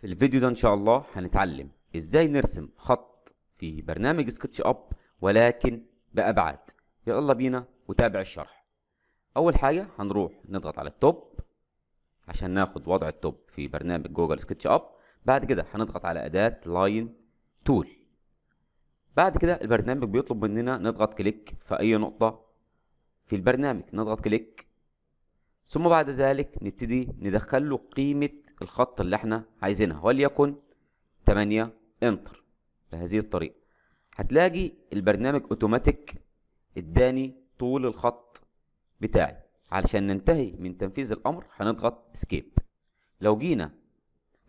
في الفيديو ده ان شاء الله هنتعلم ازاي نرسم خط في برنامج سكتش اب ولكن بأبعاد. يلا بينا وتابع الشرح. اول حاجة هنروح نضغط على التوب عشان ناخد وضع التوب في برنامج جوجل سكتش اب. بعد كده هنضغط على اداة لاين تول. بعد كده البرنامج بيطلب مننا نضغط كليك في اي نقطة في البرنامج، نضغط كليك ثم بعد ذلك نبتدي ندخل له قيمة الخط اللي احنا عايزينها، وليكن 8 انتر. بهذه الطريقة هتلاقي البرنامج اوتوماتيك اداني طول الخط بتاعي. علشان ننتهي من تنفيذ الامر هنضغط اسكيب. لو جينا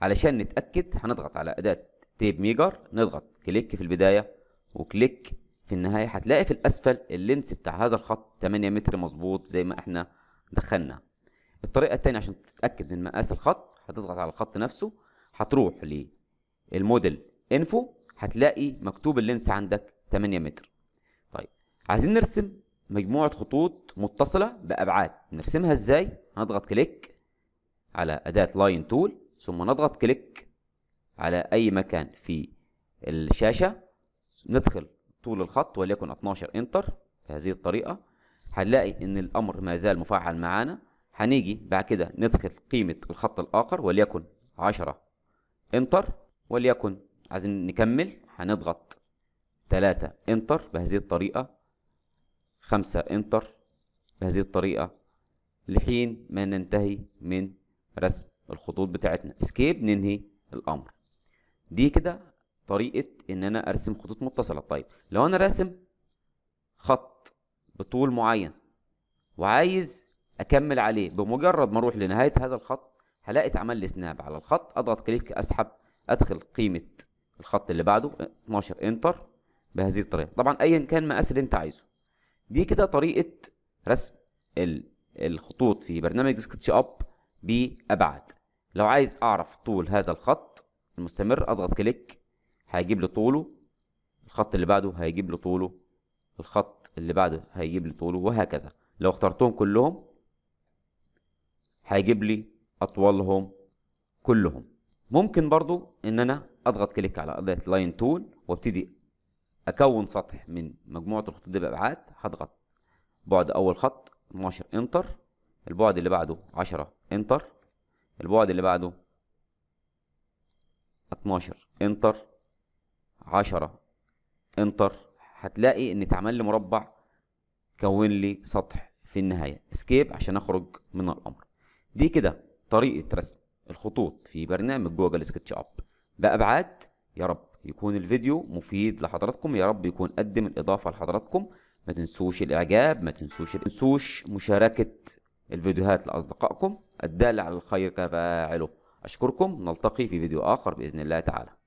علشان نتأكد هنضغط على اداة تيب ميجر، نضغط كليك في البداية وكليك في النهاية. هتلاقي في الاسفل اللينس بتاع هذا الخط 8 متر مظبوط زي ما احنا دخلنا. الطريقة التانية عشان تتأكد من مقاس الخط هتضغط على الخط نفسه، هتروح للموديل انفو هتلاقي مكتوب اللينس عندك 8 متر. طيب عايزين نرسم مجموعة خطوط متصلة بأبعاد، نرسمها ازاي؟ هنضغط كليك على أداة لاين تول ثم نضغط كليك على أي مكان في الشاشة، ندخل طول الخط وليكن 12 انتر. بهذه الطريقة هنلاقي إن الأمر ما زال مفعل معانا. هنيجي بعد كده ندخل قيمة الخط الآخر وليكن 10 انتر، وليكن عايزين نكمل هنضغط 3 انتر بهذه الطريقة، 5 انتر بهذه الطريقة لحين ما ننتهي من رسم الخطوط بتاعتنا. اسكيب ننهي الأمر. دي كده طريقة إن أنا أرسم خطوط متصلة. طيب لو أنا راسم خط بطول معين وعايز اكمل عليه، بمجرد ما اروح لنهايه هذا الخط هلاقي اتعمل لي سناب على الخط، اضغط كليك اسحب ادخل قيمه الخط اللي بعده 12 انتر بهذه الطريقه، طبعا ايا كان مقاس اللي انت عايزه. دي كده طريقه رسم الخطوط في برنامج سكتش اب بابعاد. لو عايز اعرف طول هذا الخط المستمر اضغط كليك هيجيب لي طوله، الخط اللي بعده هيجيب لي طوله، الخط اللي بعده هيجيب لي طوله، وهكذا. لو اخترتهم كلهم هيجيب لي اطولهم كلهم. ممكن برضو ان انا اضغط كليك على اداة لاين تول وابتدي اكون سطح من مجموعه الخطوط دي بابعاد. هضغط بعد اول خط 12 انتر، البعد اللي بعده 10 انتر، البعد اللي بعده 12 انتر، 10 انتر، هتلاقي ان اتعمل لي مربع كون لي سطح في النهايه. اسكيب عشان اخرج من الامر. دي كده طريقة رسم الخطوط في برنامج جوجل سكتش اب بأبعاد. يا رب يكون الفيديو مفيد لحضراتكم، يا رب يكون قدم الإضافة لحضراتكم. ما تنسوش الإعجاب، ما تنسوش مشاركة الفيديوهات لأصدقائكم. الدال على الخير كفاعله. أشكركم، نلتقي في فيديو آخر بإذن الله تعالى.